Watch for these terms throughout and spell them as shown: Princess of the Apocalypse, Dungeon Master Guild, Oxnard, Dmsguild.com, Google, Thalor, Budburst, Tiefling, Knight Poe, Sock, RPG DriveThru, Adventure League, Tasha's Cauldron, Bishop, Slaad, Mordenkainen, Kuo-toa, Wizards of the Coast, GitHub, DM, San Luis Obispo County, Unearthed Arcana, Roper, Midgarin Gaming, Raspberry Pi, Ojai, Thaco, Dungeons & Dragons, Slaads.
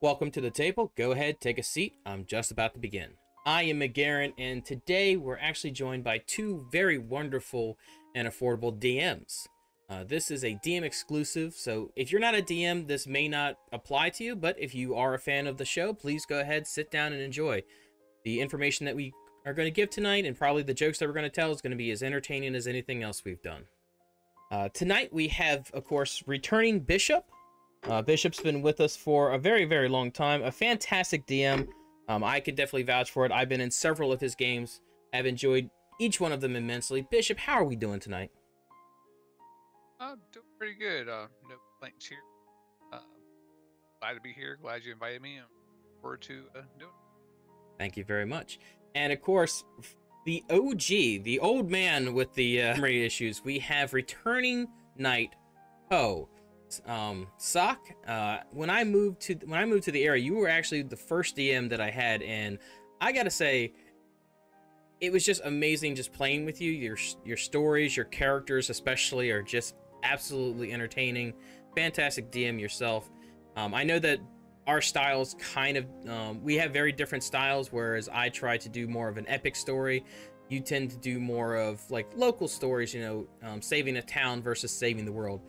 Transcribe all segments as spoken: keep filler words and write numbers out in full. Welcome to the table. Go ahead, take a seat. I'm just about to begin. I am Midgarin, and today we're actually joined by two very wonderful and affordable D Ms. Uh, this is a D M exclusive, so if you're not a D M, this may not apply to you, but if you are a fan of the show, please go ahead, sit down, and enjoy. The information that we are going to give tonight, and probably the jokes that we're going to tell, is going to be as entertaining as anything else we've done. Uh, tonight we have, of course, returning Bishop. Uh, Bishop's been with us for a very, very long time. A fantastic D M. Um, I could definitely vouch for it. I've been in several of his games. I've enjoyed each one of them immensely. Bishop, how are we doing tonight? I'm doing pretty good. Uh, no complaints here. Uh, glad to be here. Glad you invited me. I'm looking forward to uh, doing it. Thank you very much. And of course, the O G, the old man with the uh, memory issues, we have returning Knight Poe. Um, Sock, uh, when I moved to when I moved to the area, you were actually the first D M that I had, and I gotta say, it was just amazing just playing with you. Your your stories, your characters especially, are just absolutely entertaining. Fantastic D M yourself. Um, I know that our styles kind of um, we have very different styles. Whereas I try to do more of an epic story, you tend to do more of like local stories. You know, um, saving a town versus saving the world.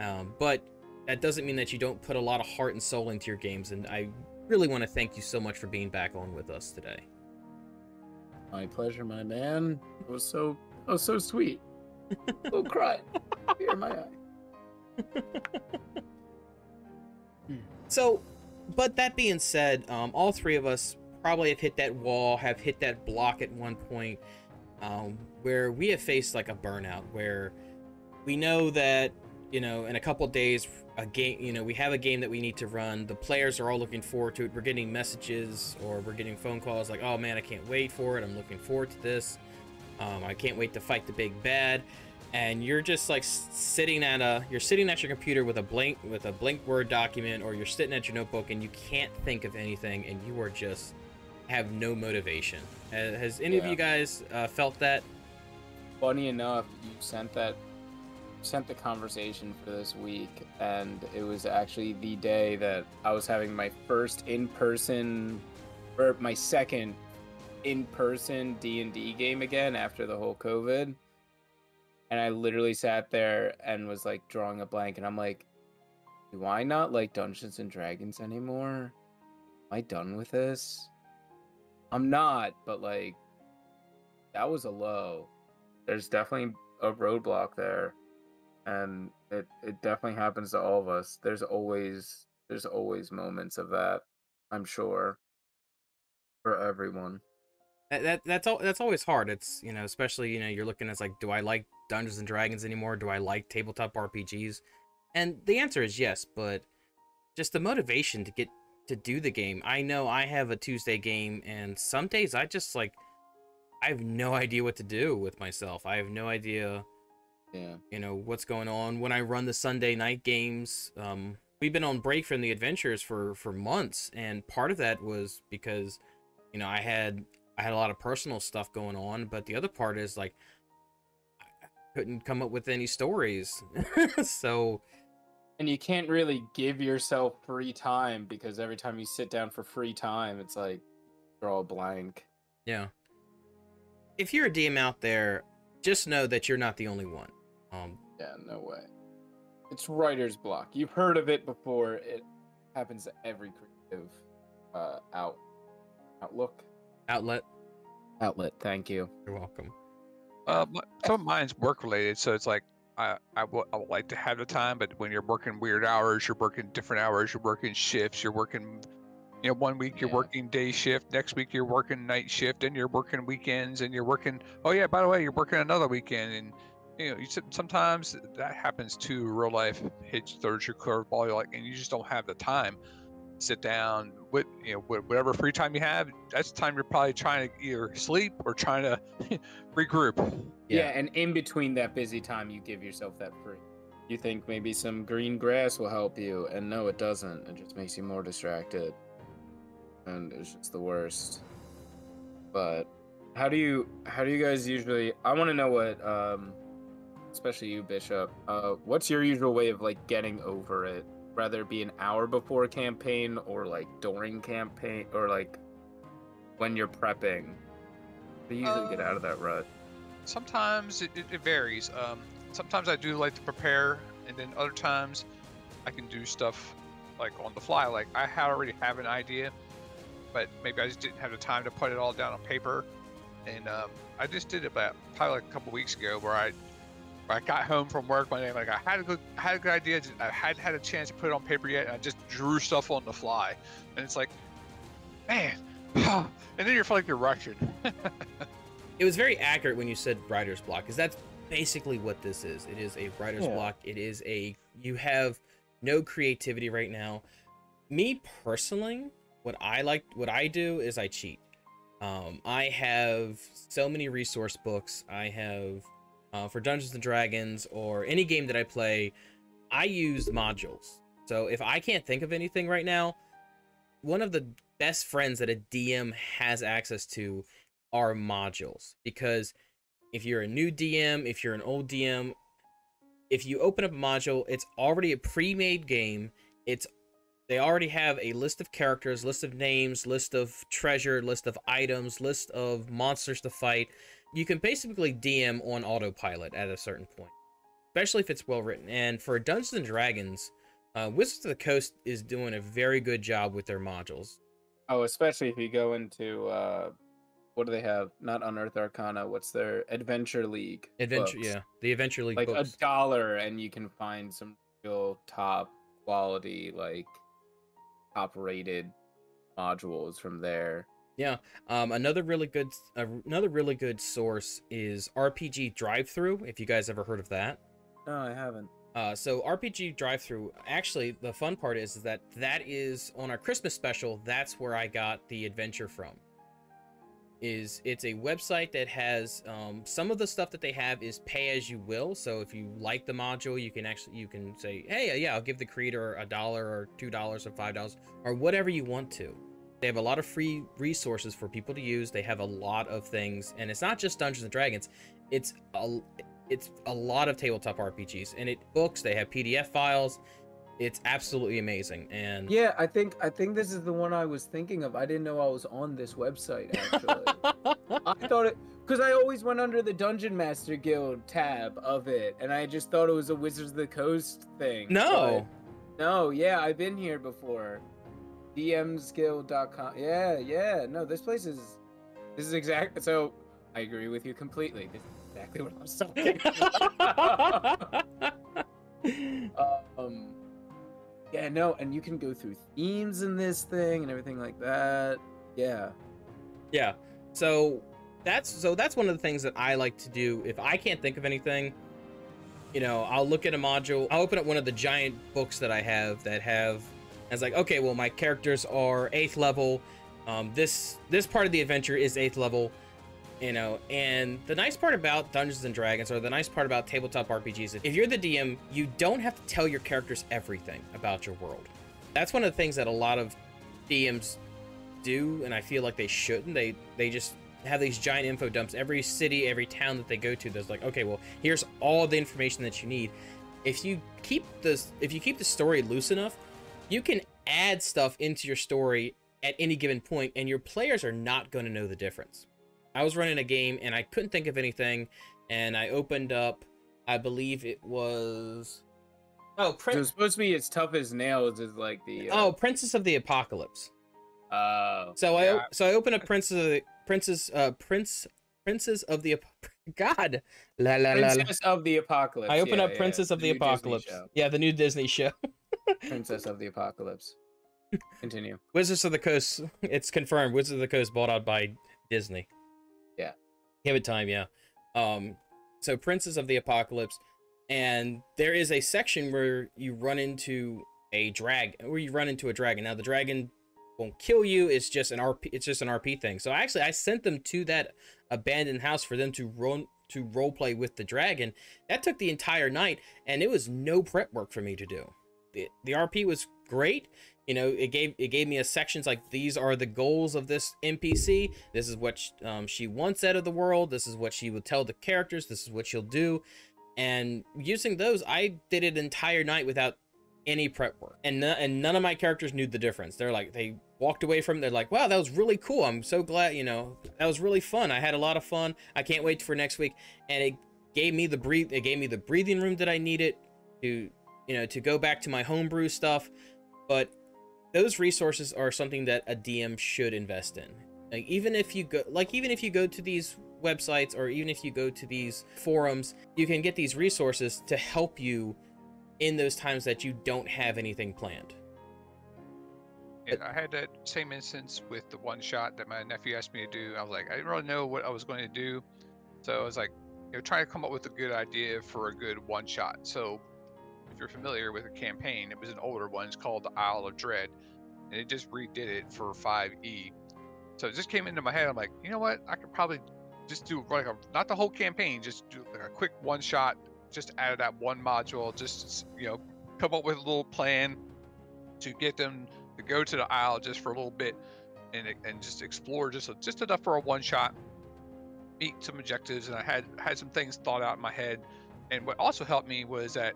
Um, but that doesn't mean that you don't put a lot of heart and soul into your games, and I really want to thank you so much for being back on with us today. My pleasure, my man. It was so, it was so sweet. Little cry, tear in my eye. So, but that being said, um, all three of us probably have hit that wall, have hit that block at one point, um, where we have faced like a burnout, where we know that, you know, in a couple of days, a game, you know, we have a game that we need to run. The players are all looking forward to it. We're getting messages or we're getting phone calls like, oh man, I can't wait for it. I'm looking forward to this. Um, I can't wait to fight the big bad. And you're just like sitting at a, you're sitting at your computer with a blank, with a blank Word document, or you're sitting at your notebook and you can't think of anything and you are just have no motivation. Has any yeah. of you guys uh, felt that? Funny enough, you sent that sent the conversation for this week, and it was actually the day that I was having my first in-person, or my second in-person D and D game again after the whole COVID, and I literally sat there and was like drawing a blank, and I'm like, do I not like Dungeons and Dragons anymore? Am I done with this? I'm not, but like, that was a low. There's definitely a roadblock there. And it, it definitely happens to all of us. There's always there's always moments of that, I'm sure, for everyone. That, that that's all. That's always hard. It's, you know, especially, you know, you're looking at like, do I like Dungeons and Dragons anymore? Do I like tabletop R P Gs? And the answer is yes, but just the motivation to get to do the game. I know I have a Tuesday game, and some days I just like I have no idea what to do with myself. I have no idea. Yeah, you know what's going on. When I run the Sunday night games, um we've been on break from the adventures for for months, and part of that was because, you know, I had I had a lot of personal stuff going on, but the other part is like I couldn't come up with any stories. So, and you can't really give yourself free time, because every time you sit down for free time, it's like you're all blank. Yeah. If you're a D M out there, just know that you're not the only one. Um, yeah, no way. It's writer's block. You've heard of it before. It happens to every creative uh, out outlook. Outlet. Outlet. Thank you. You're welcome. Uh, some of mine's work related, so it's like I I, w I would like to have the time, but when you're working weird hours, you're working different hours, you're working shifts, you're working. You know, one week you're yeah. working day shift, next week you're working night shift, and you're working weekends, and you're working. Oh yeah, by the way, you're working another weekend, and you know, you, sometimes that happens too. Real life hits, throws your curveball. You're like, and you just don't have the time. Sit down with you know whatever free time you have. That's the time you're probably trying to either sleep or trying to regroup. Yeah. yeah, and in between that busy time, you give yourself that free. You think maybe some green grass will help you, and no, it doesn't. It just makes you more distracted. And it's just the worst. But how do you how do you guys usually, I want to know what um especially you, Bishop, uh what's your usual way of like getting over it rather it be an hour before campaign or like during campaign or like when you're prepping. They usually um, get out of that rut. Sometimes it, it, it varies. Um, sometimes I do like to prepare, and then other times I can do stuff like on the fly. Like I already have an idea, but maybe I just didn't have the time to put it all down on paper. And um, I just did it about probably like a couple weeks ago, where I where I got home from work one day, and like I had a good had a good idea, I hadn't had a chance to put it on paper yet, and I just drew stuff on the fly, and it's like, man, and then you're like you're rushing. It was very accurate when you said writer's block, because that's basically what this is. It is a writer's yeah. block. It is a you have no creativity right now. Me personally, what I like, what I do is I cheat. Um, I have so many resource books. I have uh, for Dungeons and Dragons or any game that I play, I use modules. So if I can't think of anything right now, one of the best friends that a D M has access to are modules. Because if you're a new D M, if you're an old D M, if you open up a module, it's already a pre-made game. It's They already have a list of characters, list of names, list of treasure, list of items, list of monsters to fight. You can basically D M on autopilot at a certain point, especially if it's well written. And for Dungeons and Dragons, uh, Wizards of the Coast is doing a very good job with their modules. Oh, especially if you go into, uh, what do they have? Not Unearthed Arcana, what's their Adventure League? Adventure, books. yeah. The Adventure League like books. Like a dollar, and you can find some real top quality, like... operated modules from there. Yeah. Um, another really good, uh, another really good source is R P G DriveThru. If you guys ever heard of that? No, I haven't. Uh, so R P G DriveThru. Actually, the fun part is, is that that is on our Christmas special. That's where I got the adventure from. Is it's a website that has um, some of the stuff that they have is pay as you will. So if you like the module, you can actually you can say, hey, yeah, I'll give the creator a dollar or two dollars or five dollars or whatever you want to. They have a lot of free resources for people to use. They have a lot of things, and it's not just Dungeons and Dragons. It's a it's a lot of tabletop R P Gs, and it books. They have P D F files. It's absolutely amazing. And yeah, I think I think this is the one I was thinking of. I didn't know I was on this website, actually. I thought it, because I always went under the Dungeon Master Guild tab of it, and I just thought it was a Wizards of the Coast thing. No. But, no, yeah, I've been here before. D M s guild dot com. Yeah, yeah. No, this place is this is exact so I agree with you completely. This is exactly what I was talking about. um Yeah, no, and you can go through themes in this thing and everything like that. Yeah. Yeah. So that's so that's one of the things that I like to do. If I can't think of anything, you know, I'll look at a module. I'll open up one of the giant books that I have that have as like, okay, well, my characters are eighth level. Um, this this part of the adventure is eighth level, you know. And the nice part about Dungeons and Dragons, or the nice part about tabletop R P Gs, is if you're the D M, you don't have to tell your characters everything about your world. That's one of the things that a lot of D Ms do, and I feel like they shouldn't. They they just have these giant info dumps. Every city, every town that they go to, there's like, okay, well, here's all the information that you need. If you keep this, if you keep the story loose enough, you can add stuff into your story at any given point, and your players are not going to know the difference. I was running a game and I couldn't think of anything, and I opened up, I believe it was, oh, Prin- so it's supposed to be as tough as nails is like the uh... oh, Princess of the Apocalypse. Oh. Uh, so yeah. I so I opened up Princess of the Princess uh Prince Princess of the God la la la Princess la. of the Apocalypse. I opened yeah, up yeah. Princess of the, the Apocalypse. Yeah, the new Disney show. Princess of the Apocalypse. Continue. Wizards of the Coast. It's confirmed. Wizards of the Coast bought out by Disney. Give it time, yeah. Um, so Princess of the Apocalypse, and there is a section where you run into a drag, where you run into a dragon. Now the dragon won't kill you; it's just an R P. It's just an R P thing. So actually, I sent them to that abandoned house for them to run to role play with the dragon. That took the entire night, and it was no prep work for me to do. The, the R P was great. You know, it gave it gave me a sections like, these are the goals of this N P C. This is what she, um, she wants out of the world. This is what she would tell the characters. This is what she'll do. And using those, I did an entire night without any prep work, and no, and none of my characters knew the difference. They're like, they walked away from it, they're like, wow, that was really cool. I'm so glad, you know, that was really fun. I had a lot of fun. I can't wait for next week. And it gave me the breathe. It gave me the breathing room that I needed to, you know, to go back to my homebrew stuff. But those resources are something that a D M should invest in. Like, even if you go, like, even if you go to these websites, or even if you go to these forums, you can get these resources to help you in those times that you don't have anything planned. Yeah, I had that same instance with the one shot that my nephew asked me to do. I was like, I didn't really know what I was going to do. So I was like, you know, trying to come up with a good idea for a good one shot. So if you're familiar with a campaign, it was an older one. It's called the Isle of Dread, and it just redid it for five E. So it just came into my head. I'm like, you know what? I could probably just do like a, not the whole campaign, just do like a quick one shot, just out of that one module, just, you know, come up with a little plan to get them to go to the Isle just for a little bit, and and just explore just just enough for a one shot, meet some objectives. And I had had some things thought out in my head. And what also helped me was that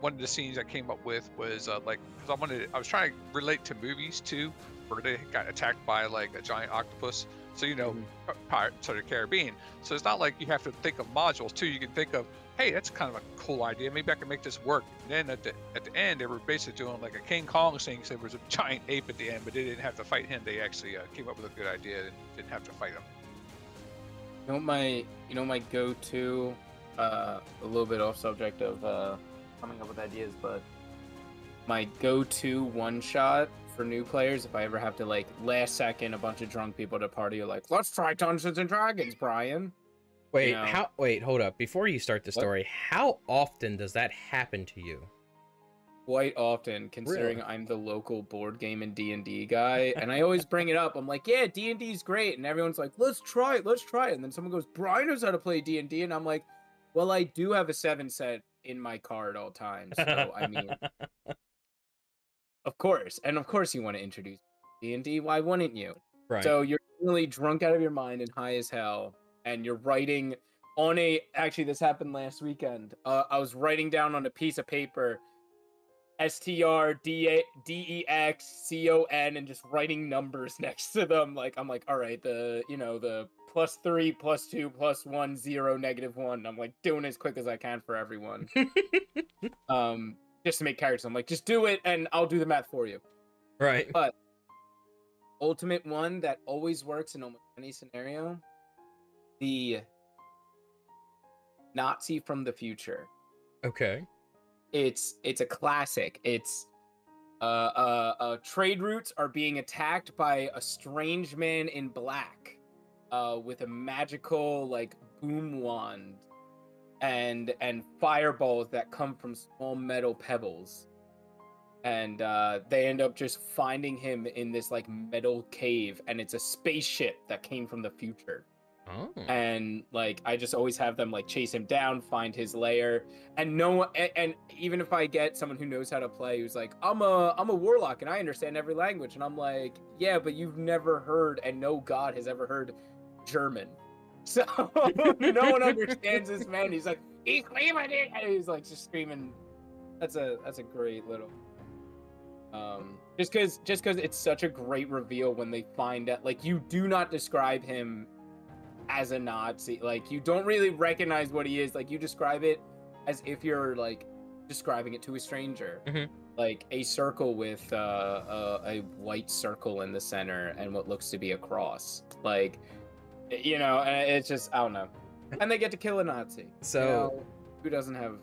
one of the scenes I came up with was uh, like, because I wanted, I was trying to relate to movies too, where they got attacked by like a giant octopus. So, you know, mm-hmm. Pirates of the Caribbean. So it's not like you have to think of modules too. You can think of, hey, that's kind of a cool idea. Maybe I can make this work. And then at the at the end, they were basically doing like a King Kong thing. Because there was a giant ape at the end, but they didn't have to fight him. They actually uh, came up with a good idea and didn't have to fight him. You know my, you know my go-to, uh, a little bit off subject of uh, coming up with ideas, but my go-to one-shot for new players, if I ever have to, like, last second, a bunch of drunk people at a party are like, let's try Dungeons and Dragons, Brian. Wait, you know? how? Wait, hold up. Before you start the story, what? How often does that happen to you? Quite often, considering really? I'm the local board game and D and D guy, and I always bring it up. I'm like, yeah, D and D's great, and everyone's like, let's try it, let's try it. And then someone goes, Brian knows how to play D and D, and I'm like, well, I do have a seven set in my car at all times, so, I mean... Of course, and of course you want to introduce D and D, why wouldn't you? Right. So you're really drunk out of your mind and high as hell, and you're writing on a... Actually, this happened last weekend. Uh, I was writing down on a piece of paper, S T R D E X C O N, and just writing numbers next to them. Like, I'm like, all right, the, you know, the plus three, plus two, plus one, zero, negative one. I'm like doing it as quick as I can for everyone. um... Just to make characters. I'm like, just do it and I'll do the math for you. Right. But ultimate one that always works in almost any scenario, the Nazi from the future. Okay. It's it's a classic. It's uh, uh, uh, trade routes are being attacked by a strange man in black uh, with a magical like boom wand. and and fireballs that come from small metal pebbles, and uh they end up just finding him in this like metal cave, and it's a spaceship that came from the future. Oh. And like I just always have them like chase him down, find his lair, and no one, and, and even if I get someone who knows how to play who's like, i'm a i'm a warlock and I understand every language, and I'm like, yeah, but you've never heard, and no god has ever heard German. So no one understands this man. He's like, he's screaming it, and he's like just screaming. That's a that's a great little. Um, just because just because it's such a great reveal when they find out. Like, you do not describe him as a Nazi. Like, you don't really recognize what he is. Like, you describe it as if you're like describing it to a stranger. Mm-hmm. Like a circle with uh, a, a white circle in the center and what looks to be a cross. Like. You know, it's just, I don't know. And they get to kill a Nazi. So, you know, who doesn't have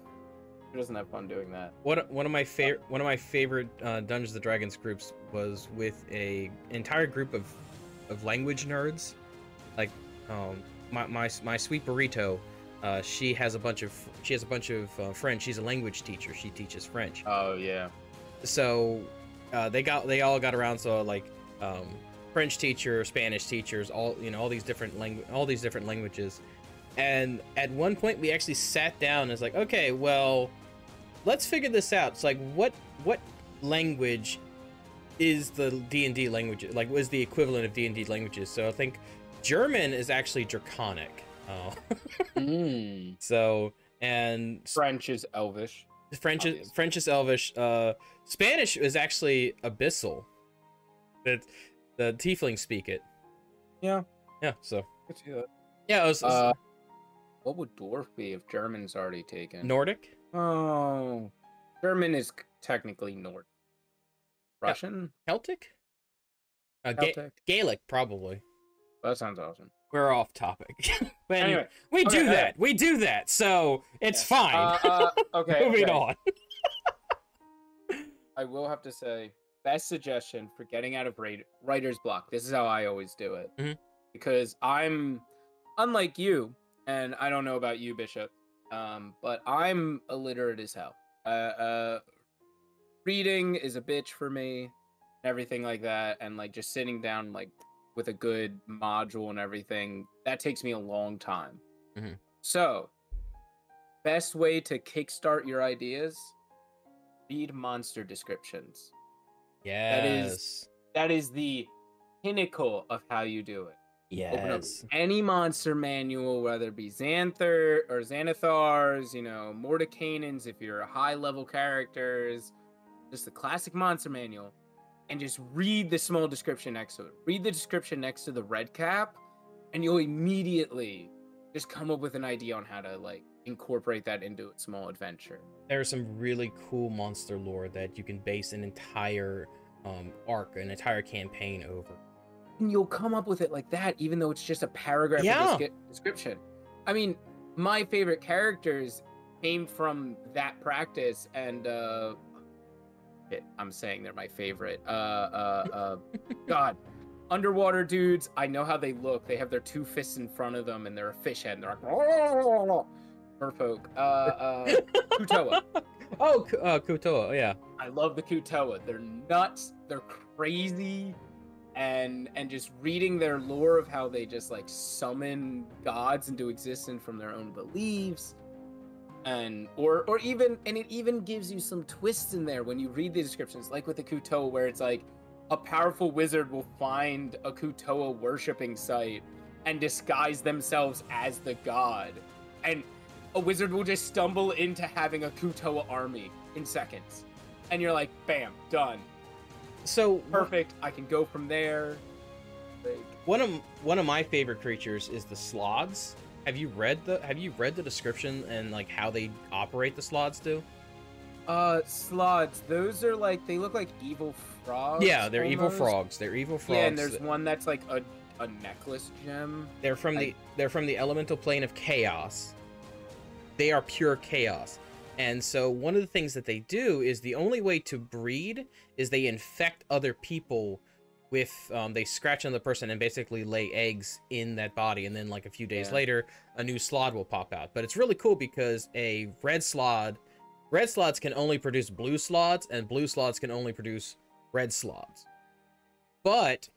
who doesn't have fun doing that? What one of my favorite one of my favorite uh, Dungeons and Dragons groups was with a entire group of of language nerds. Like, um, my my my sweet burrito, uh, she has a bunch of she has a bunch of uh, French. She's a language teacher. She teaches French. Oh yeah. So, uh, they got they all got around. So like. Um, French teacher, Spanish teachers, all you know, all these different language, all these different languages, and at one point we actually sat down and it's like, okay, well, let's figure this out. It's like, what what language is the D and D language? Like, what is the equivalent of D and D languages? So I think German is actually Draconic. Oh. Mm. So and French is Elvish. French is, French is Elvish. Uh, Spanish is actually Abyssal. It, the Tieflings speak it. Yeah. Yeah. So. Yeah. Yeah. It was, uh, what would Dwarf be if German's already taken? Nordic. Oh. German is technically Nordic. Russian. Celtic. Uh, Celtic. Ga Gaelic, probably. That sounds awesome. We're off topic. But anyway, anyway, we okay, do okay. that. We do that. So it's yes. fine. Uh, uh, okay. Moving okay. on. I will have to say, best suggestion for getting out of writer's block. This is how I always do it. Mm-hmm. Because I'm, unlike you, and I don't know about you, Bishop, um, but I'm illiterate as hell. Uh, uh, reading is a bitch for me, and everything like that, and like just sitting down, like, with a good module and everything, that takes me a long time. Mm-hmm. So, best way to kickstart your ideas, read monster descriptions. Yes. That is, that is the pinnacle of how you do it. Yes. Open up any monster manual, whether it be Xanathar or Xanathar's, you know, Mordenkainen's if you're high-level characters, just the classic monster manual, and just read the small description next to it. Read the description next to the red cap, and you'll immediately just come up with an idea on how to, like, incorporate that into a small adventure. There's some really cool monster lore that you can base an entire um, arc, an entire campaign over. And you'll come up with it like that, even though it's just a paragraph yeah. of description. I mean, my favorite characters came from that practice, and, uh, It, I'm saying they're my favorite. Uh, uh, uh, God, underwater dudes. I know how they look. They have their two fists in front of them, and they're a fish head. And they're like, merfolk. Uh, uh, Kuo-toa. Oh, uh, Kuo-toa. Yeah. I love the Kuo-toa. They're nuts. They're crazy, and and just reading their lore of how they just like summon gods into existence from their own beliefs. And or or even and it even gives you some twists in there when you read the descriptions, like with the Kuo-toa, where it's like a powerful wizard will find a Kuo-toa worshipping site and disguise themselves as the god, and a wizard will just stumble into having a Kuo-toa army in seconds, and you're like, bam, done. So perfect. I can go from there. Like, one of one of my favorite creatures is the Slaads. Have you read the Have you read the description and like how they operate the Slaads do? Uh, Slaads. Those are like they look like evil frogs. Yeah, they're almost. evil frogs. They're evil frogs. Yeah, and there's that, one that's like a a necklace gem. They're from I, the They're from the elemental plane of chaos. They are pure chaos, and so one of the things that they do is the only way to breed is they infect other people. With um, they scratch on the person and basically lay eggs in that body, and then like a few days yeah. later, a new Slaad will pop out. But it's really cool because a red Slaad, red Slaads can only produce blue Slaads, and blue Slaads can only produce red Slaads. But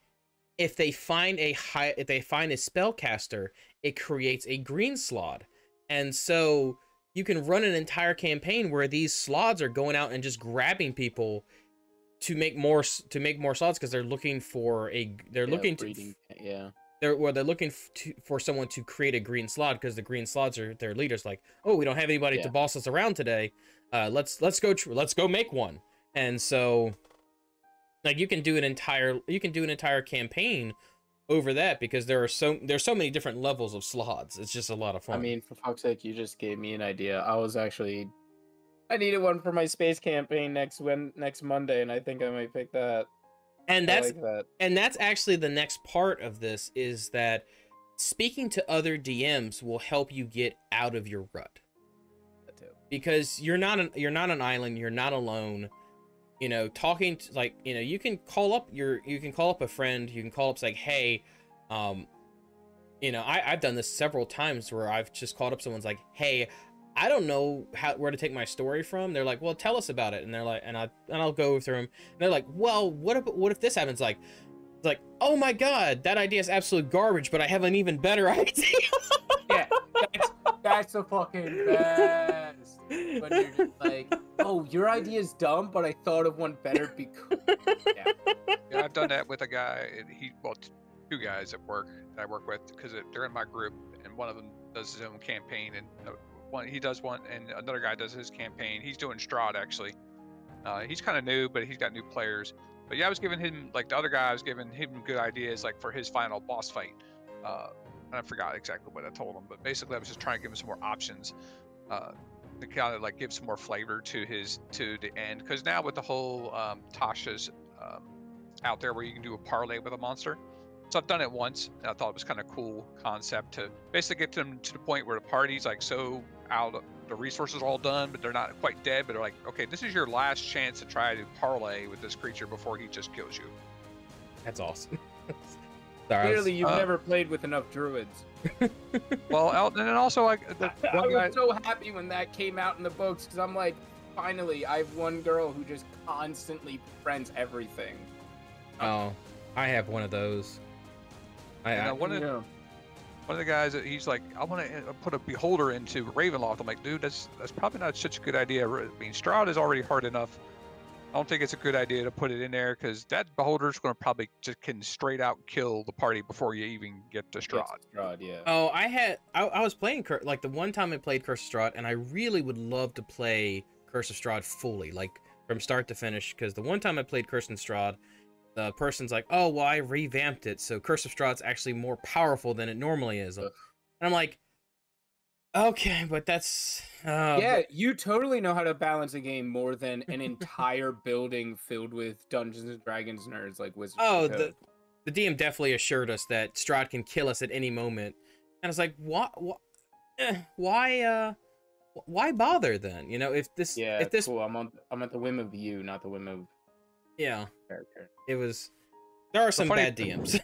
if they find a high, if they find a spellcaster, it creates a green Slaad, and so you can run an entire campaign where these Slaads are going out and just grabbing people. To make more, to make more Slaads, because they're looking for a, they're yeah, looking breeding, to, yeah, they're well, they're looking to, for someone to create a green Slaad, because the green Slaads are their leaders. Like, oh, we don't have anybody yeah. to boss us around today. Uh, let's let's go let's go make one. And so, like, you can do an entire you can do an entire campaign over that, because there are so there's so many different levels of Slaads. It's just a lot of fun. I mean, for fuck's sake, you just gave me an idea. I was actually. I needed one for my space campaign next when next Monday, and I think I might pick that. And that's like that. and that's actually the next part of this, is that speaking to other D Ms will help you get out of your rut. That too. Because you're not an you're not an island, you're not alone. You know, talking to, like, you know, you can call up your you can call up a friend, you can call up it's like, hey, um, you know, I, I've done this several times where I've just called up someone's like, hey, I don't know how where to take my story from. They're like, well, tell us about it. And they're like, and I and I'll go through them. And they're like, well, what if what if this happens? Like, it's like, oh my god, that idea is absolute garbage. But I have an even better idea. Yeah, that's that's the fucking best. When you're just like, oh, your idea is dumb, but I thought of one better because. Yeah. Yeah, I've done that with a guy, and he well, two guys at work that I work with, because they're in my group, and one of them does his own campaign and. Uh, one he does one, and another guy does his campaign. He's doing Strahd actually. Uh, he's kind of new, but he's got new players. But yeah, I was giving him, like the other guy, I was giving him good ideas like for his final boss fight. Uh, and I forgot exactly what I told him, but basically I was just trying to give him some more options. Uh, to kind of like give some more flavor to his, to the end. Because now with the whole um, Tasha's um, out there where you can do a parlay with a monster. So I've done it once, and I thought it was kind of cool concept to basically get them to the point where the party's like so out, the resources are all done, but they're not quite dead, but they're like, okay, this is your last chance to try to parlay with this creature before he just kills you. That's awesome. Sorry, Clearly, was, you've uh, never played with enough druids. Well, and then also, like, the I, one I was guy... so happy when that came out in the books, because I'm like, finally, I have one girl who just constantly friends everything. Oh, I have one of those. I, I, one, of, yeah. one of the guys, he's like, I want to put a beholder into Ravenloft. I'm like, dude, that's that's probably not such a good idea. I mean, Strahd is already hard enough. I don't think it's a good idea to put it in there because that beholder's going to probably just can straight out kill the party before you even get to Strahd. Strahd, yeah. Oh, I had, I, I was playing like the one time I played Curse of Strahd, and I really would love to play Curse of Strahd fully, like from start to finish, because the one time I played Curse of Strahd, the person's like, oh, well, I revamped it, so Curse of Strahd's actually more powerful than it normally is. Ugh. And I'm like, okay, but that's... Uh, yeah, but... you totally know how to balance a game more than an entire building filled with Dungeons and Dragons nerds like Wizards. Oh, the, the D M definitely assured us that Strahd can kill us at any moment. And I was like, why, why, eh, why, uh, why bother then? You know, if this... Yeah, if this... cool, I'm, on, I'm at the whim of you, not the whim of... Yeah. Character. It was. There are some funny, bad D Ms.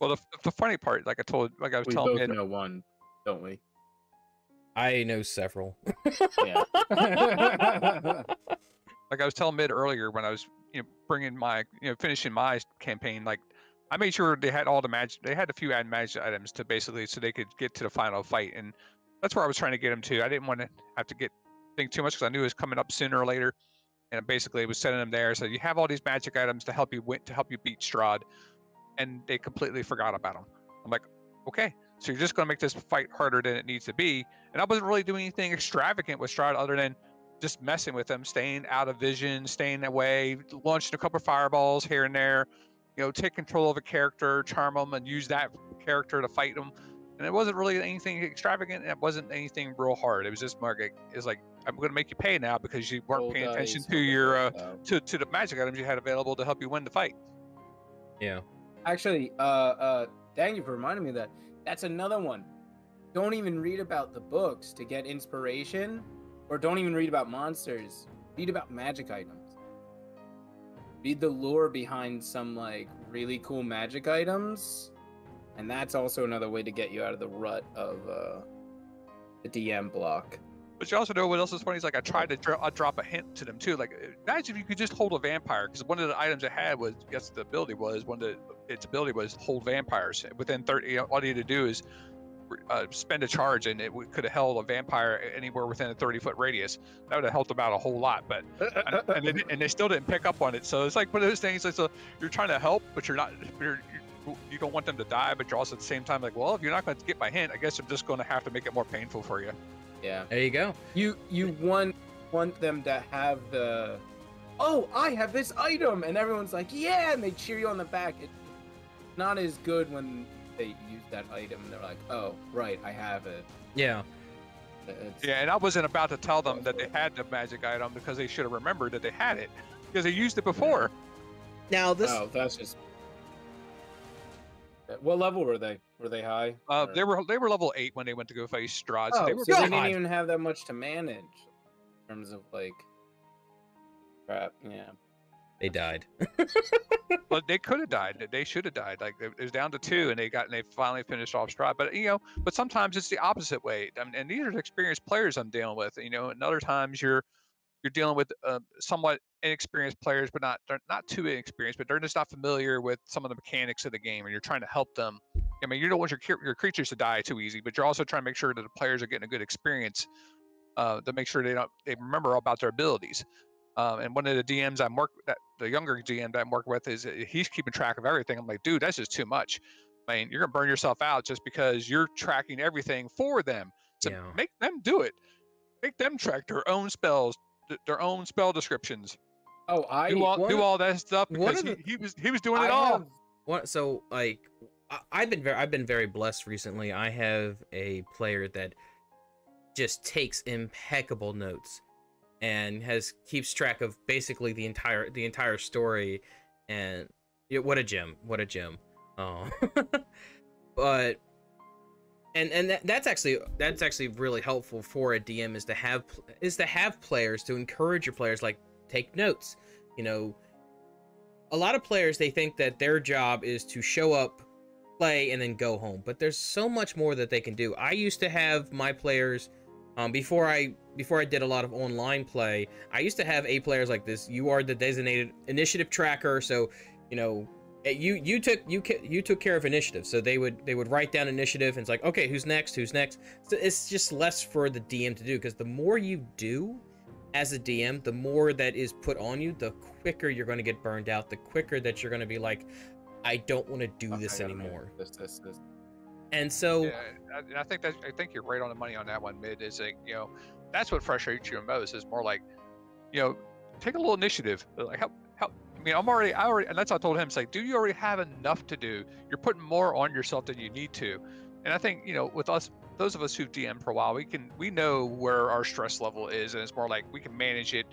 Well, the, the funny part, like I told, like I was we telling you, we both know one, don't we? I know several. Yeah. Like I was telling Mid earlier when I was, you know, bringing my, you know, finishing my campaign. Like I made sure they had all the magic. They had a few add magic items to basically so they could get to the final fight, and that's where I was trying to get them to. I didn't want to have to get think too much because I knew it was coming up sooner or later. And basically, it was sending them there. So you have all these magic items to help you win, to help you beat Strahd, and they completely forgot about them. I'm like, okay, so you're just going to make this fight harder than it needs to be. And I wasn't really doing anything extravagant with Strahd other than just messing with him, staying out of vision, staying away, launching a couple of fireballs here and there. You know, take control of a character, charm them, and use that character to fight them. And it wasn't really anything extravagant. And it wasn't anything real hard. It was just more like, it's like, I'm going to make you pay now because you weren't paying attention to your uh, to to the magic items you had available to help you win the fight. Yeah. Actually, uh, uh, dang, you've reminded me of that. That's another one. Don't even read about the books to get inspiration, or don't even read about monsters. Read about magic items. Read the lore behind some like really cool magic items. And that's also another way to get you out of the rut of uh, the D M block. But you also know what else is funny is like I tried to dro I drop a hint to them too. Like imagine if you could just hold a vampire, because one of the items I had was, I guess the ability was one of the its ability was hold vampires within thirty. You know, all you had to do is uh, spend a charge, and it could have held a vampire anywhere within a thirty foot radius. That would have helped them out a whole lot. But and, and, they, and they still didn't pick up on it. So it's like one of those things. Like so you're trying to help, but you're not. You're, you're, you don't want them to die, but you're also at the same time like, well, if you're not going to get my hint, I guess I'm just going to have to make it more painful for you. Yeah, there you go. You you want want them to have the, oh, I have this item, and everyone's like, yeah, and they cheer you on the back. It's not as good when they use that item and they're like, oh, right, I have it. Yeah. It's... Yeah, and I wasn't about to tell them that they had the magic item because they should have remembered that they had it because they used it before. Now this. Oh, that's just. What level were they? Were they high? Uh, or... They were they were level eight when they went to go face Strahd. Oh, so they, were so they didn't even have that much to manage in terms of like crap. Yeah, they died. But they could have died. They should have died. Like it was down to two, and they got and they finally finished off Strahd. But you know, but sometimes it's the opposite way. I mean, and these are experienced players I'm dealing with. You know, and other times you're you're dealing with uh, somewhat inexperienced players, but not they're not too inexperienced, but they're just not familiar with some of the mechanics of the game, and you're trying to help them. I mean, you don't want your your creatures to die too easy, but you're also trying to make sure that the players are getting a good experience uh, to make sure they don't they remember about their abilities. Um, and one of the D Ms I'm work that the younger D M that I'm working with is he's keeping track of everything. I'm like, dude, that's just too much. I mean, you're gonna burn yourself out just because you're tracking everything for them. So yeah. Make them do it. Make them track their own spells, th their own spell descriptions. Oh, I do all, do of, all that stuff because he, the, he was he was doing I it all. Have, what, so like, I, I've been very I've been very blessed recently. I have a player that just takes impeccable notes and has keeps track of basically the entire the entire story. And yeah, what a gem! What a gem! Oh, but. And and that, that's actually that's actually really helpful for a D M is to have is to have players to encourage your players, like, take notes. You know, a lot of players, they think that their job is to show up, play, and then go home. But there's so much more that they can do. I used to have my players um, before I before I did a lot of online play. I used to have a players like this. You are the designated initiative tracker, so you know. You you took you you took care of initiative, so they would they would write down initiative, and it's like, okay, who's next, who's next. So it's just less for the D M to do, because the more you do as a D M, the more that is put on you, the quicker you're going to get burned out, the quicker that you're going to be like, I don't want to do this anymore. This, this, this. And so, yeah, I, I think that I think you're right on the money on that one, Mid. Is like, you know, that's what frustrates you most. Is more like, you know, take a little initiative, like help help. I mean, I'm already, I already, and that's what I told him. It's like, do you already have enough to do? You're putting more on yourself than you need to. And I think, you know, with us, those of us who've D M'd for a while, we can, we know where our stress level is, and it's more like we can manage it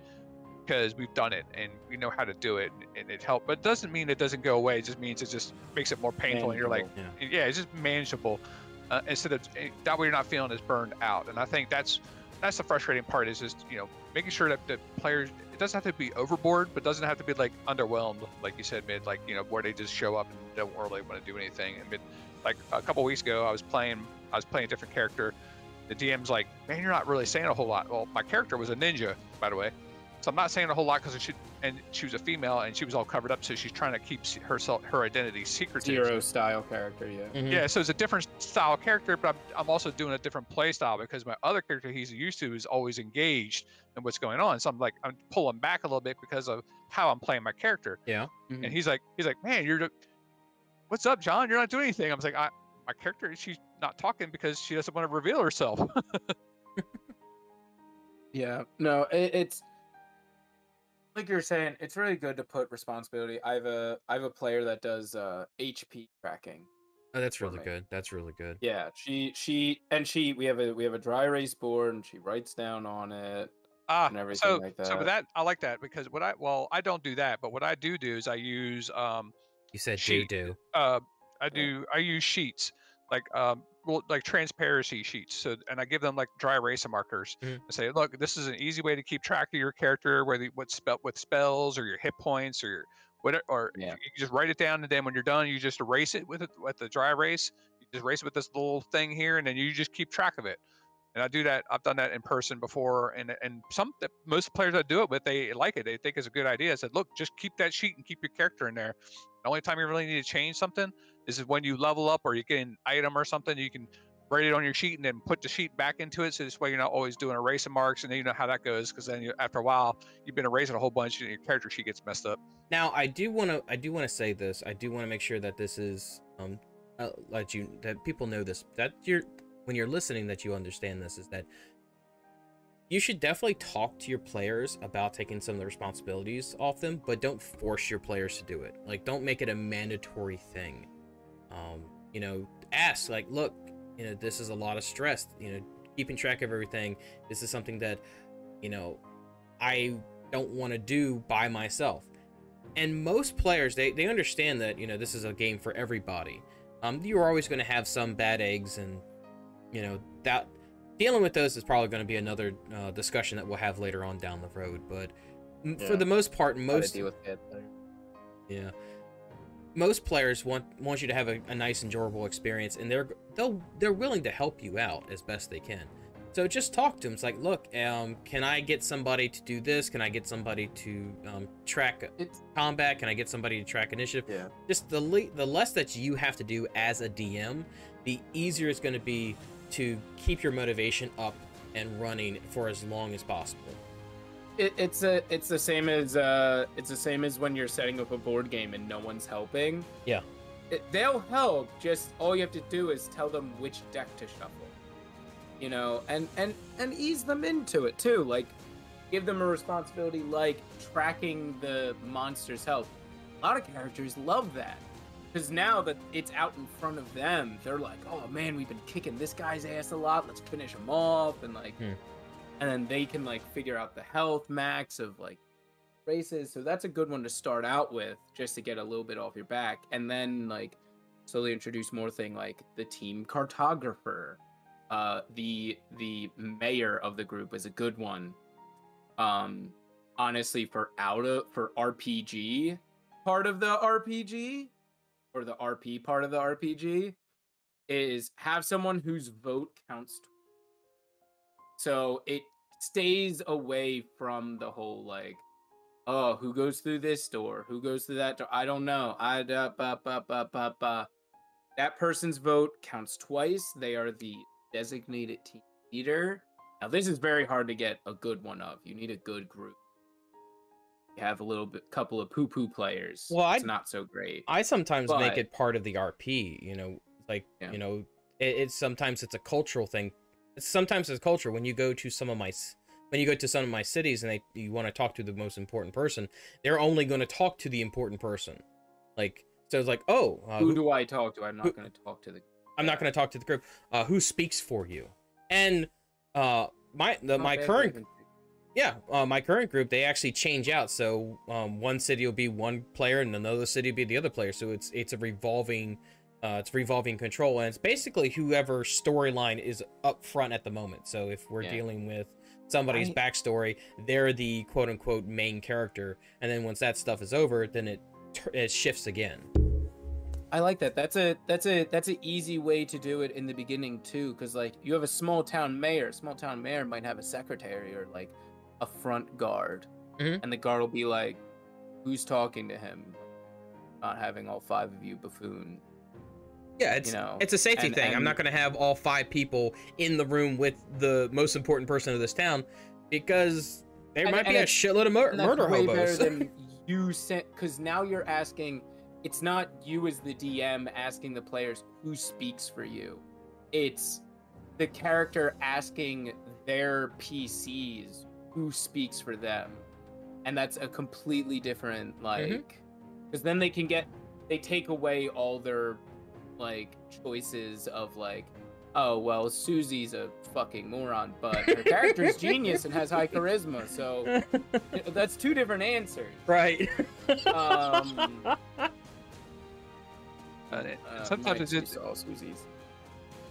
because we've done it and we know how to do it, and it helped. But it doesn't mean it doesn't go away. It just means it just makes it more painful, manageable, and you're like, yeah, yeah it's just manageable. Uh, instead of that way, you're not feeling as burned out. And I think that's, that's the frustrating part, is just, you know, making sure that the players, it doesn't have to be overboard, but doesn't have to be like underwhelmed, like you said, Mid, like, you know, where they just show up and don't really want to do anything. And Mid, like a couple weeks ago, I was playing, I was playing a different character. The D M's like, man, you're not really saying a whole lot. Well, my character was a ninja, by the way, so I'm not saying a whole lot because she, and she was a female and she was all covered up, so she's trying to keep herself, her identity secretive. Zero style character, yeah. Mm-hmm. Yeah, so it's a different style character, but I'm, I'm also doing a different play style because my other character he's used to is always engaged in what's going on. So I'm like, I'm pulling back a little bit because of how I'm playing my character. Yeah. Mm-hmm. And he's like, he's like, man, you're, what's up, John? You're not doing anything. I was like, I, my character, she's not talking because she doesn't want to reveal herself. Yeah. No, it, it's. Like you're saying, it's really good to put responsibility. I have a I have a player that does uh, H P tracking. Oh, that's really good. That's really good. Yeah, she she and she we have a we have a dry erase board, and she writes down on it ah, and everything so, like that. So that I like that, because what I well I don't do that, but what I do do is I use um. You said sheet, do do. Uh, I do. Yeah. I use sheets like um. Well, like transparency sheets, so and I give them like dry eraser markers. Mm. I say, look, this is an easy way to keep track of your character, whether what spell with spells or your hit points or your whatever, or yeah. you, you just write it down, and then when you're done, you just erase it with it with the dry erase. You just erase it with this little thing here, and then you just keep track of it. And I do that. I've done that in person before, and and some most players I do it with, they like it. They think it's a good idea. I said, look, just keep that sheet and keep your character in there. The only time you really need to change something is when you level up or you get an item or something. You can write it on your sheet and then put the sheet back into it. So this way you're not always doing erasing marks, and then you know how that goes. Because then you, after a while, you've been erasing a whole bunch, and your character sheet gets messed up. Now, I do want to, I do want to say this. I do want to make sure that this is, um, uh, let you that people know this. That you're when you're listening, that you understand this is that you should definitely talk to your players about taking some of the responsibilities off them, but don't force your players to do it. Like, don't make it a mandatory thing. Um, you know, ask, like, look, you know, this is a lot of stress, you know, keeping track of everything. This is something that, you know, I don't want to do by myself. And most players, they, they understand that, you know, this is a game for everybody. Um, you're always going to have some bad eggs, and, you know, that... Dealing with those is probably going to be another uh, discussion that we'll have later on down the road. But yeah. for the most part, most deal with it, yeah, most players want want you to have a, a nice, enjoyable experience, and they're they'll they're willing to help you out as best they can. So just talk to them. It's like, look, um, can I get somebody to do this? Can I get somebody to um, track it's... combat? Can I get somebody to track initiative? Yeah. Just the le the less that you have to do as a D M, the easier it's going to be to keep your motivation up and running for as long as possible. It, it's a, it's the same as uh, it's the same as when you're setting up a board game and no one's helping. Yeah, it, they'll help. Just all you have to do is tell them which deck to shuffle. you know, and and and ease them into it too. Like, give them a responsibility, like tracking the monster's health. A lot of characters love that, because now that it's out in front of them, they're like, oh man, we've been kicking this guy's ass a lot, let's finish him off. And like, hmm. and then they can like figure out the health max of like races. So that's a good one to start out with, just to get a little bit off your back. And then like slowly introduce more thing like the team cartographer. Uh, the the mayor of the group is a good one. Um, honestly, for out of for R P G part of the R P G, or the R P part of the R P G, is have someone whose vote counts. So it stays away from the whole like, oh, who goes through this door? Who goes through that door? I don't know. I da ba ba ba ba ba. That person's vote counts twice. They are the designated team leader. Now this is very hard to get a good one of. You need a good group. You have a little bit, couple of poo-poo players. Well, it's I'd, not so great. I sometimes but, make it part of the R P. You know, like yeah. you know, it, it's sometimes it's a cultural thing. It's sometimes it's culture. When you go to some of my when you go to some of my cities and they you want to talk to the most important person, they're only going to talk to the important person. Like so, it's like oh, uh, who, who do I talk to? I'm not going to talk to the. I'm not going to talk to the group. Uh, who speaks for you? And uh, my the, my current, yeah, uh, my current group, they actually change out. So um, one city will be one player, and another city will be the other player. So it's it's a revolving, uh, it's revolving control, and it's basically whoever storyline is up front at the moment. So if we're yeah. dealing with somebody's I... backstory, they're the quote unquote main character, and then once that stuff is over, then it it shifts again. I like that. That's a that's a that's an easy way to do it in the beginning too, because like you have a small town mayor. Small town mayor might have a secretary or like a front guard, mm-hmm. and the guard will be like, "Who's talking to him?" Not having all five of you buffoon. Yeah, it's you know? it's a safety and, thing. And I'm not going to have all five people in the room with the most important person of this town, because there and, might and be a shitload of mur murder way hobos. Better than you sent, because now you're asking. It's not you as the D M asking the players who speaks for you. It's the character asking their P Cs who speaks for them. And that's a completely different, like, because mm-hmm. then they can get, they take away all their, like, choices of, like, oh, well, Susie's a fucking moron, but her character's genius and has high charisma, so that's two different answers. Right. Um... But it, uh, sometimes it's just all Susie's.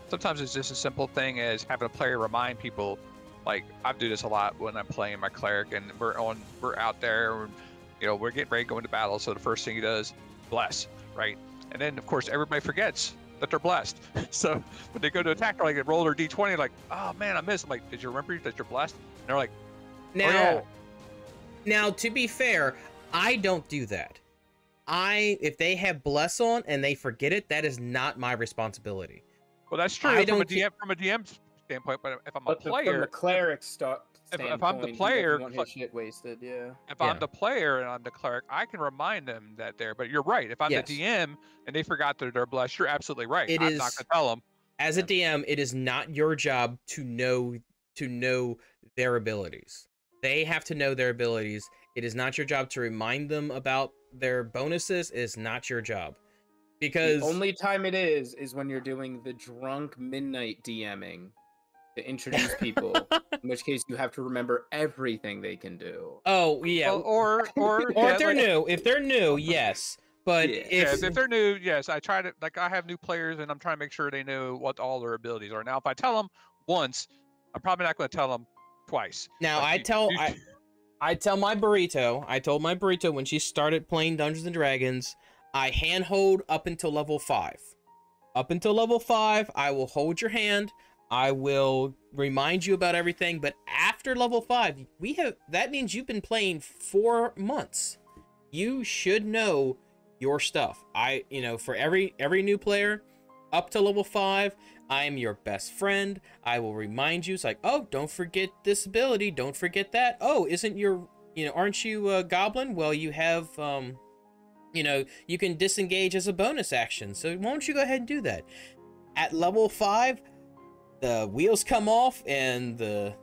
Sometimes it's just a simple thing as having a player remind people, like I do this a lot when I'm playing my cleric, and we're on, we're out there, and, you know, we're getting ready to go into battle. So the first thing he does, bless, right? And then of course everybody forgets that they're blessed. So when they go to attack, they're like, they roll their D twenty, like, oh man, I missed. I'm like, did you remember that you're blessed? And they're like, oh, now, yeah. now to be fair, I don't do that. I if they have bless on and they forget it, that is not my responsibility. Well, that's true. I from, a D M, from a D M standpoint, but if I'm but a player, the, from the cleric start if, if I'm the player, want his shit wasted, yeah. If yeah. I'm the player and I'm the cleric, I can remind them that they're. But you're right. If I'm yes. the D M and they forgot that they're blessed, you're absolutely right. It I'm is, not gonna tell them. As a D M, it is not your job to know to know their abilities. They have to know their abilities. It is not your job to remind them about their bonuses. Is not your job, because the only time it is is when you're doing the drunk midnight DMing to introduce people, in which case you have to remember everything they can do. Oh yeah, well, or or, or yeah, if they're like, new, if they're new, yes. But yeah. If, yes, if they're new, yes. I try to like I have new players, and I'm trying to make sure they know what all their abilities are. Now, if I tell them once, I'm probably not going to tell them twice. Now like, I you, tell you, I. I tell my burrito, I told my burrito when she started playing Dungeons and Dragons, I handhold up until level five. Up until level five, I will hold your hand. I will remind you about everything. But after level five, we have that means you've been playing four months. You should know your stuff. I, you know, for every every new player up to level five, I am your best friend. I will remind you. It's like, oh, don't forget this ability. Don't forget that. Oh, isn't your, you know, aren't you a goblin? Well, you have, um, you know, you can disengage as a bonus action. So why don't you go ahead and do that? At level five, the wheels come off and the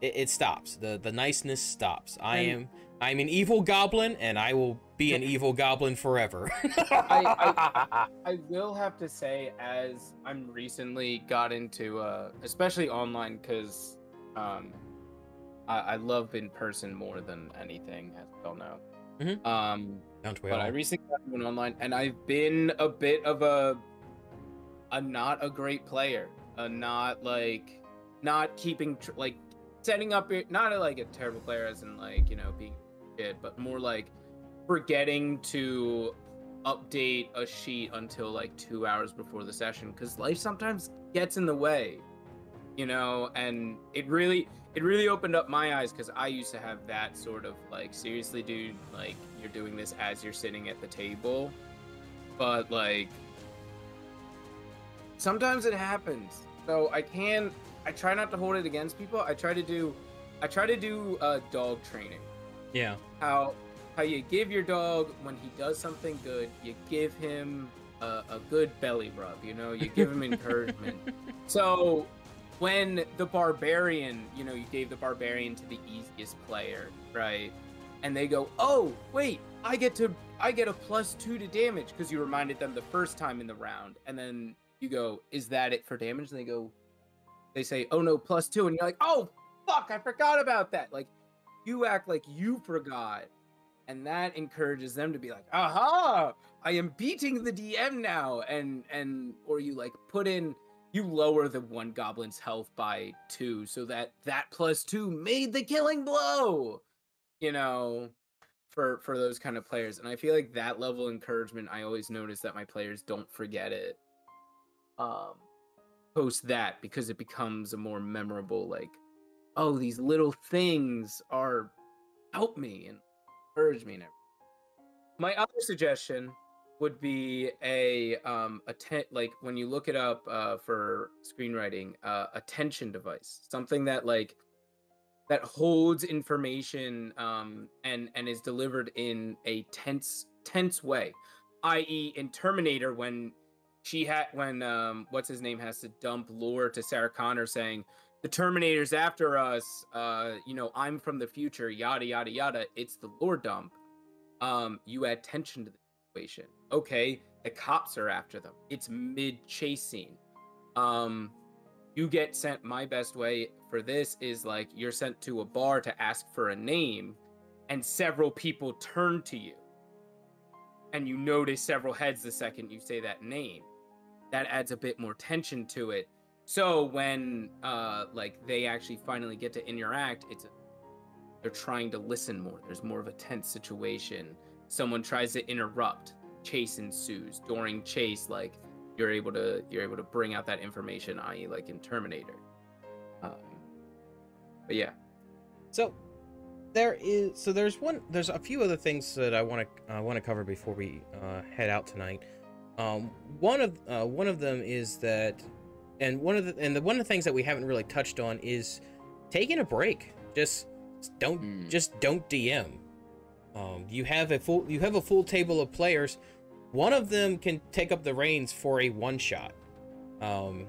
it, it stops. The the niceness stops. I am I'm an evil goblin, and I will be an evil goblin forever. I, I, I will have to say, as I'm recently got into, uh, especially online, because um, I, I love in person more than anything, as we all know. Mm-hmm. um, Don't we but all? I recently got into online, and I've been a bit of a, a not a great player, a not like, not keeping tr like setting up, not a, like a terrible player, as in like you know being shit, but more like. Forgetting to update a sheet until like two hours before the session, because life sometimes gets in the way, you know. And it really, it really opened up my eyes, because I used to have that sort of like, seriously, dude, like you're doing this as you're sitting at the table, but like sometimes it happens. So I can, I try not to hold it against people. I try to do, I try to do uh, dog training. Yeah. How. How you give your dog, when he does something good, you give him a, a good belly rub, you know, you give him encouragement. So when the barbarian, you know, you gave the barbarian to the easiest player, right? And they go, oh, wait, I get to, I get a plus two to damage because you reminded them the first time in the round. And then you go, is that it for damage? And they go, they say, oh no, plus two. And you're like, oh, fuck, I forgot about that. Like, you act like you forgot. And that encourages them to be like, aha, I am beating the D M now. And, and, or you like put in, you lower the one goblin's health by two so that that plus two made the killing blow, you know, for, for those kind of players. And I feel like that level of encouragement, I always notice that my players don't forget it. Um, post that, because it becomes a more memorable, like, oh, these little things are help me. And, urge me never. My other suggestion would be a um a tent, like when you look it up uh for screenwriting, uh attention device, something that like that holds information um and and is delivered in a tense tense way, i e in Terminator when she had when um what's his name has to dump lore to Sarah Connor saying, the Terminator's after us, uh, you know, I'm from the future, yada, yada, yada. It's the lore dump. Um, you add tension to the situation. Okay, the cops are after them. It's mid-chase scene. Um, you get sent, my best way for this is like, you're sent to a bar to ask for a name, and several people turn to you. And you notice several heads the second you say that name. That adds a bit more tension to it. So when uh, like they actually finally get to interact, it's a, they're trying to listen more. There's more of a tense situation. Someone tries to interrupt. Chase ensues. During chase, like you're able to you're able to bring out that information, i e, like in Terminator. Um, but yeah. So there is so there's one there's a few other things that I want to I want to cover before we uh, head out tonight. Um, one of uh, one of them is that. And one of the and the one of the things that we haven't really touched on is taking a break. Just don't mm. just don't D M. Um, you have a full you have a full table of players. One of them can take up the reins for a one shot. Um,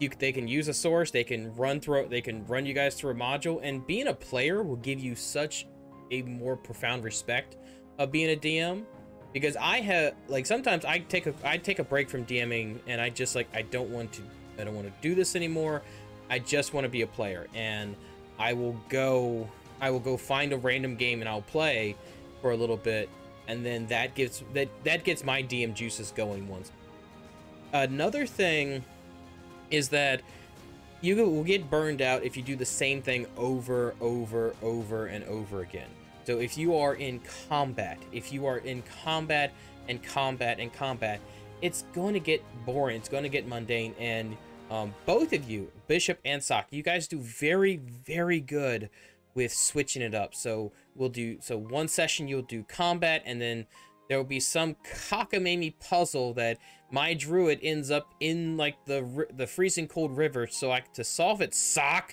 you they can use a source. They can run through. They can run you guys through a module. And being a player will give you such a more profound respect of being a D M. Because I have like sometimes I take a I take a break from DMing and I just like I don't want to. I don't want to do this anymore. I just want to be a player, and I will go I will go find a random game and I'll play for a little bit, and then that gets that that gets my D M juices going once. Another thing is that you will get burned out if you do the same thing over over over and over again. So if you are in combat, if you are in combat and combat and combat, it's going to get boring. It's going to get mundane. And um, both of you, Bishop and Sock, you guys do very, very good with switching it up. So we'll do so one session you'll do combat, and then there will be some cockamamie puzzle that my druid ends up in like the the freezing cold river. So I to solve it, Sock.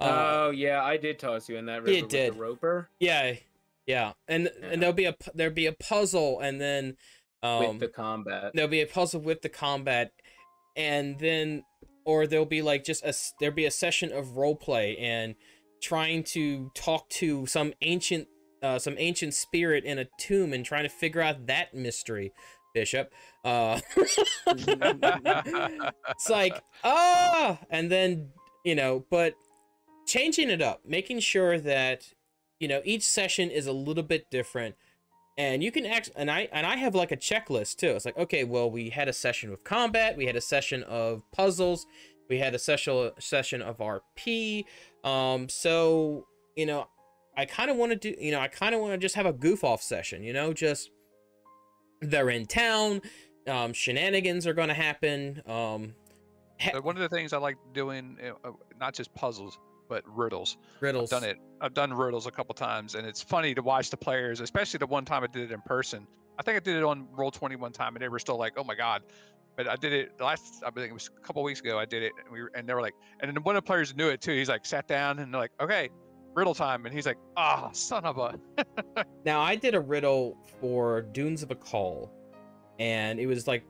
Oh uh, yeah, I did toss you in that river. It did. With the Roper. Yeah, yeah, and yeah. and there'll be a there'll be a puzzle, and then. Um, with the combat. There'll be a puzzle with the combat, and then or there'll be like just a there'll be a session of roleplay and trying to talk to some ancient uh, some ancient spirit in a tomb and trying to figure out that mystery, Bishop. Uh, it's like ah, and then you know, but changing it up, making sure that you know each session is a little bit different. And you can act, and I and I have like a checklist too. It's like, okay, well, we had a session with combat, we had a session of puzzles, we had a session session of R P. Um, so you know, I kind of want to do, you know, I kind of want to just have a goof off session. You know, just they're in town, um, shenanigans are going to happen. Um, ha One of the things I like doing, uh, not just puzzles, but riddles. Riddles. I've done it. I've done riddles a couple times, and it's funny to watch the players, especially the one time I did it in person. I think I did it on Roll twenty one time, and they were still like, "Oh my god!" But I did it last. I think it was a couple weeks ago. I did it, and we were, and they were like, and then one of the players knew it too. He's like, sat down, and they're like, "Okay, riddle time," and he's like, "Ah, oh, son of a." Now I did a riddle for Dunes of a Call, and it was like,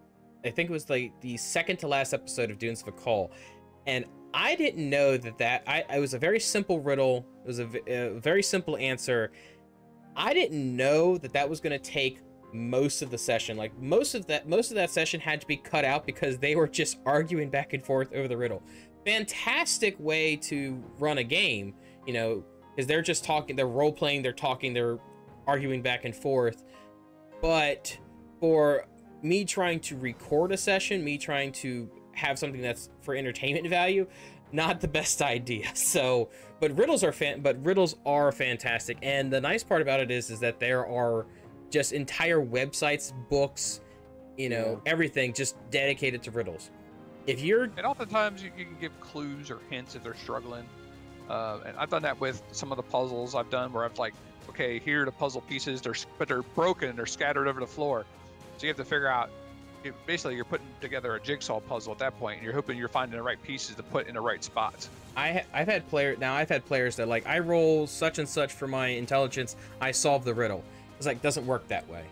I think it was like the second to last episode of Dunes of a Call, and I didn't know that that I it was a very simple riddle. It was a, a very simple answer. I didn't know that that was going to take most of the session. Like most of that, most of that session had to be cut out because they were just arguing back and forth over the riddle. Fantastic way to run a game, you know, because they're just talking, they're role playing, they're talking, they're arguing back and forth. But for me trying to record a session, me trying to have something that's for entertainment value, not the best idea. So, but riddles are fan, but riddles are fantastic. And the nice part about it is, is that there are just entire websites, books, you know, yeah. everything just dedicated to riddles. If you're, and oftentimes you, you can give clues or hints if they're struggling. Uh, and I've done that with some of the puzzles I've done where I've like, okay, here are the puzzle pieces, they're but they're broken, they're scattered over the floor, so you have to figure out. Basically, you're putting together a jigsaw puzzle at that point, and you're hoping you're finding the right pieces to put in the right spots. I, I've had player now. I've had players that like I roll such and such for my intelligence. I solve the riddle. It's like doesn't work that way.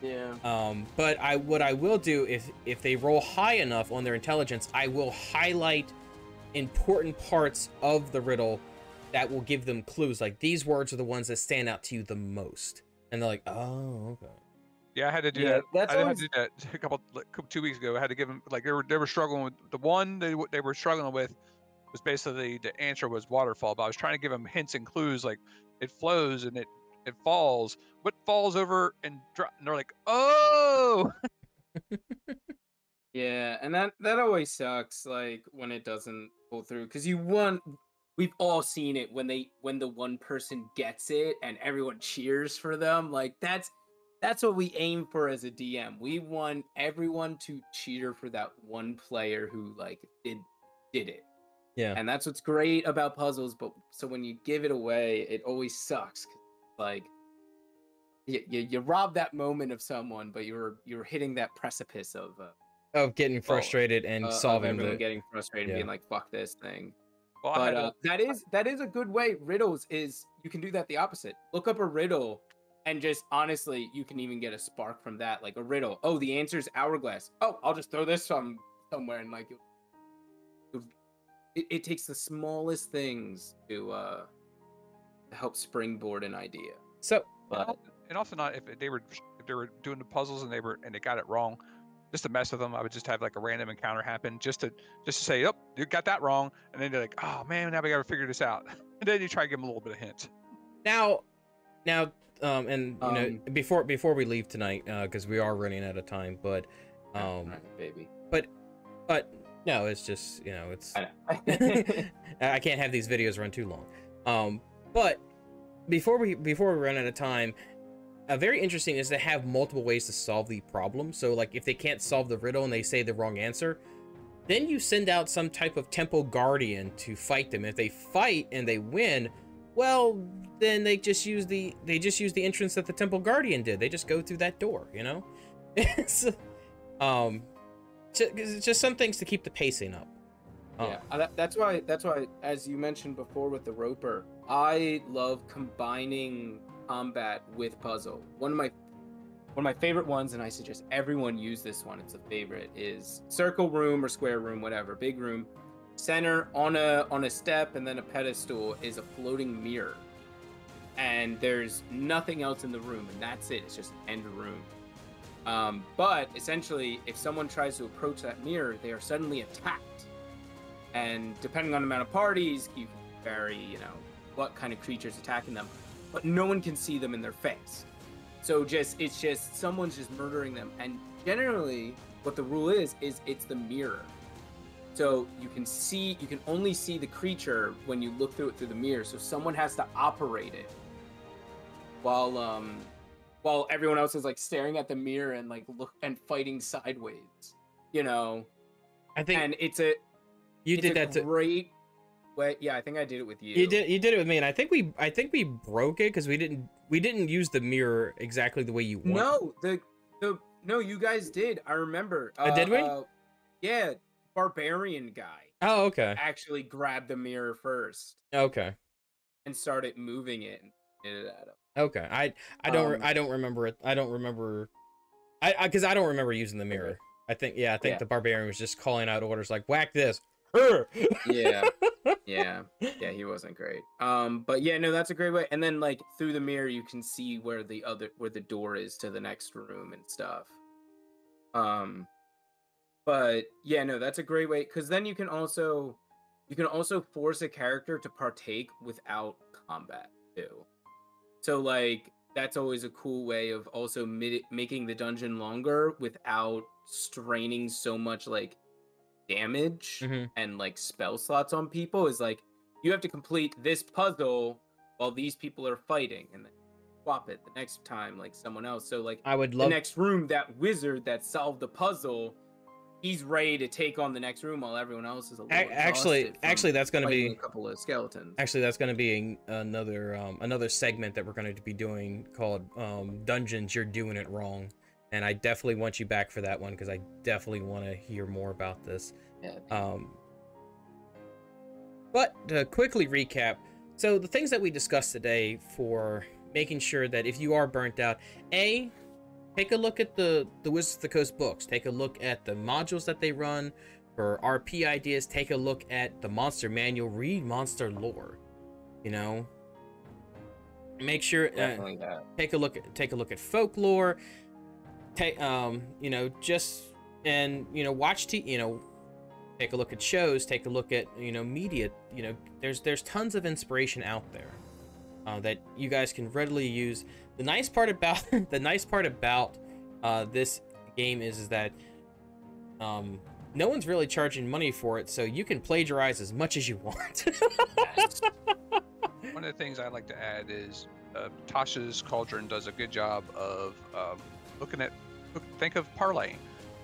Yeah. Um. But I what I will do if if they roll high enough on their intelligence, I will highlight important parts of the riddle that will give them clues. Like these words are the ones that stand out to you the most, and they're like, oh, okay. Yeah, I had to do yeah, that. I had always... to do that a couple, like, two weeks ago. I had to give them like they were they were struggling with the one they they were struggling with was basically the answer was waterfall. But I was trying to give them hints and clues like it flows and it it falls. What falls over and drop? And they're like, oh. Yeah, and that that always sucks. Like when it doesn't pull through because you want. We've all seen it when they when the one person gets it and everyone cheers for them. Like that's. That's what we aim for as a D M. We want everyone to cheer for that one player who like did did it. Yeah. And that's what's great about puzzles, but so when you give it away, it always sucks. Like you you, you rob that moment of someone, but you're you're hitting that precipice of uh, of getting frustrated well, and uh, solving of everyone getting frustrated yeah. and being like fuck this thing. Well, but uh, that is that is a good way. Riddles is you can do that the opposite. Look up a riddle. And just honestly, you can even get a spark from that, like a riddle. Oh, the answer is hourglass. Oh, I'll just throw this some somewhere and like it, it, it takes the smallest things to uh, help springboard an idea. So, but, and often not if they were if they were doing the puzzles and they were and they got it wrong, just to mess with them, I would just have like a random encounter happen just to just to say, oh, you got that wrong, and then they're like, oh man, now we got to figure this out. And then you try to give them a little bit of hint. Now, now. Um, and you um, know, before before we leave tonight, because uh, we are running out of time, but um, baby, but but no, it's just you know, it's I, know. I can't have these videos run too long. Um, but before we before we run out of time, a uh, very interesting is to have multiple ways to solve the problem. So like if they can't solve the riddle and they say the wrong answer, then you send out some type of temple guardian to fight them. If they fight and they win, well. Then they just use the they just use the entrance that the temple guardian did. They just go through that door, you know. So, um, just, just some things to keep the pacing up. Um, yeah, that's why that's why as you mentioned before with the Roper, I love combining combat with puzzle. One of my One of my favorite ones, and I suggest everyone use this one, it's a favorite, is circle room or square room, whatever, big room. Center on a on a step and then a pedestal is a floating mirror. And there's nothing else in the room, and that's it. It's just an end room. Um, but essentially, if someone tries to approach that mirror, they are suddenly attacked. And depending on the amount of parties, you can vary, you know, what kind of creature's attacking them. But no one can see them in their face. So just it's just someone's just murdering them. And generally, what the rule is, is it's the mirror. So you can see, you can only see the creature when you look through it through the mirror. So someone has to operate it while um, while everyone else is like staring at the mirror and like look and fighting sideways, you know. I think, and it's a you it's did a that to, great way. Yeah, I think I did it with you. You did you did it with me, and I think we I think we broke it because we didn't we didn't use the mirror exactly the way you wanted. No, the the no, you guys did. I remember. Uh, uh, did we? Uh, yeah. Barbarian guy. Oh, okay. Actually grabbed the mirror first. Okay. And started moving it and hit it at him. Okay. I I don't um, I don't remember it. I don't remember. I because I, I don't remember using the mirror. Okay. I think yeah. I think yeah. the barbarian was just calling out orders like whack this. Her. Yeah. Yeah. Yeah. He wasn't great. Um. But yeah. No. That's a great way. And then like through the mirror you can see where the other where the door is to the next room and stuff. Um. But yeah, no, that's a great way because then you can also you can also force a character to partake without combat too. So like that's always a cool way of also mid making the dungeon longer without straining so much like damage mm-hmm. and like spell slots on people. Is like you have to complete this puzzle while these people are fighting and then swap it the next time like someone else. So like I would love the next room that wizard that solved the puzzle. He's ready to take on the next room while everyone else is a little actually actually that's going to be a couple of skeletons. Actually, that's going to be another um, another segment that we're going to be doing called um, Dungeons You're Doing It Wrong, and I definitely want you back for that one because I definitely want to hear more about this. Yeah, um, but to quickly recap, so the things that we discussed today for making sure that if you are burnt out, a Take a look at the, the Wizards of the Coast books. Take a look at the modules that they run for R P ideas. Take a look at the monster manual. Read monster lore. You know, make sure. Uh, take a look at take a look at folklore. Take um you know just and you know watch t you know take a look at shows. Take a look at you know media. You know there's there's tons of inspiration out there uh, that you guys can readily use. The nice part about the nice part about uh, this game is, is that um, no one's really charging money for it, so you can plagiarize as much as you want. One of the things I like to add is uh, Tasha's Cauldron does a good job of um, looking at think of parlaying.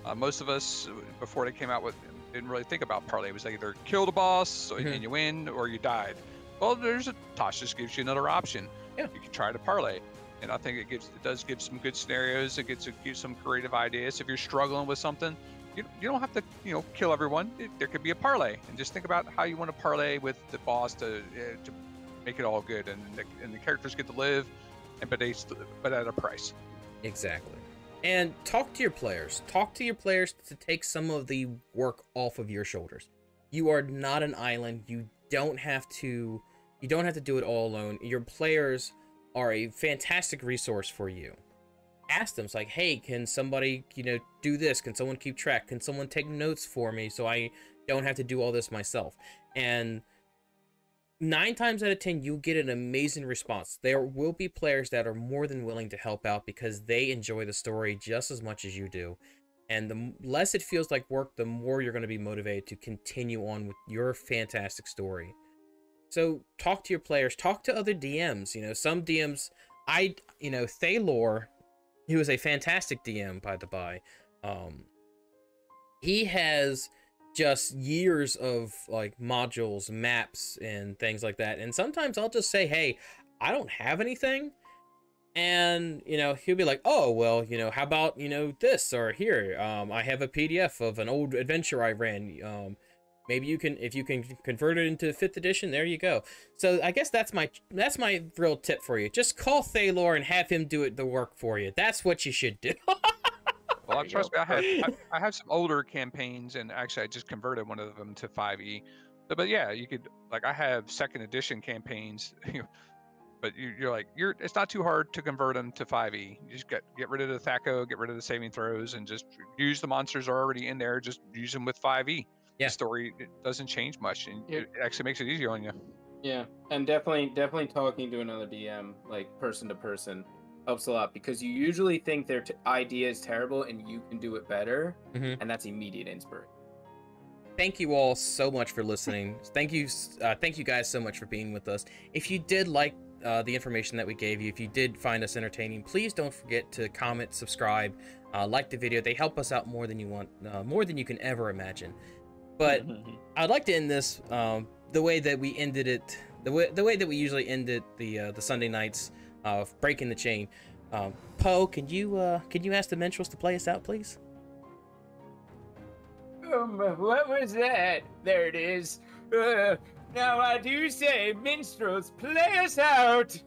Uh, most of us before they came out with didn't really think about parlay. It was like either kill the boss mm-hmm. and you win, or you died. Well, there's a Tasha's gives you another option. Yeah, you can try to parlay. And I think it gives it does give some good scenarios. It gets it gives some creative ideas. If you're struggling with something, you you don't have to you know kill everyone. It, there could be a parlay, and just think about how you want to parlay with the boss to uh, to make it all good, and the, and the characters get to live, and but they but at a price. Exactly. And talk to your players. Talk to your players to take some of the work off of your shoulders. You are not an island. You don't have to. You don't have to do it all alone. Your players are a fantastic resource for you. Ask them, it's like, hey, can somebody, you know, do this? Can someone keep track? Can someone take notes for me so I don't have to do all this myself? And nine times out of ten, you get an amazing response. There will be players that are more than willing to help out because they enjoy the story just as much as you do. And the less it feels like work, the more you're going to be motivated to continue on with your fantastic story. So talk to your players, talk to other D Ms, you know, some D Ms, I, you know, Thalor, he was a fantastic D M by the by, um, he has just years of like modules, maps and things like that. And sometimes I'll just say, hey, I don't have anything. And, you know, he'll be like, oh, well, you know, how about, you know, this or here, um, I have a P D F of an old adventure I ran, um, Maybe you can, if you can convert it into fifth edition, there you go. So I guess that's my, that's my real tip for you. Just call Thalor and have him do it, the work for you. That's what you should do. Well, I trust me, I have, I, I have some older campaigns, and actually I just converted one of them to five E. But, but yeah, you could, like, I have second edition campaigns, you know, but you, you're like, you're, it's not too hard to convert them to five E. You just get, get rid of the Thaco, get rid of the saving throws, and just use the monsters are already in there. Just use them with five E. Yeah. The story, it doesn't change much, and yeah. It actually makes it easier on you. Yeah, and definitely, definitely talking to another D M, like person to person, helps a lot, because you usually think their t idea is terrible and you can do it better, mm-hmm. and that's immediate inspiration. Thank you all so much for listening. Thank you, uh, thank you guys so much for being with us. If you did like uh, the information that we gave you, if you did find us entertaining, please don't forget to comment, subscribe, uh, like the video. They help us out more than you want, uh, more than you can ever imagine. But I'd like to end this um, the way that we ended it, the way the way that we usually ended the uh, the Sunday nights of uh, Breaking the Chain. Um, Poe, can you uh, can you ask the minstrels to play us out, please? Um, what was that? There it is. Uh, now I do say, minstrels, play us out.